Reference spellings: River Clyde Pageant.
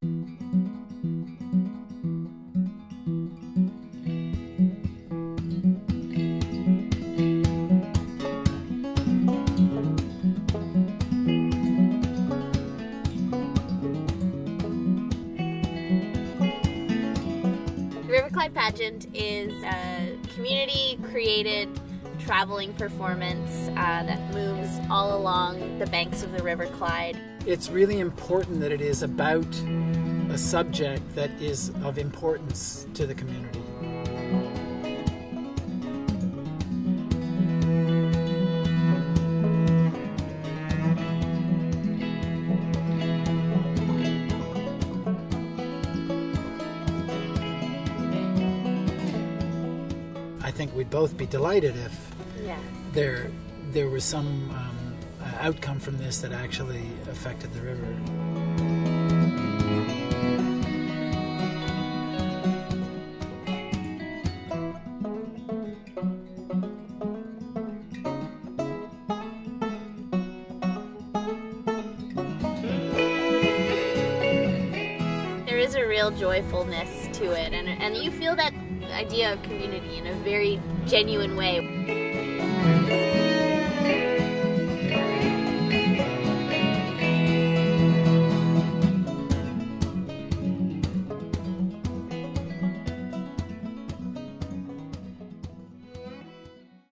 The River Clyde Pageant is a community-created traveling performance that moves all along the banks of the River Clyde. It's really important that it is about a subject that is of importance to the community. I think we'd both be delighted if there was some outcome from this that actually affected the river. There is a real joyfulness to it, and you feel that idea of community in a very genuine way.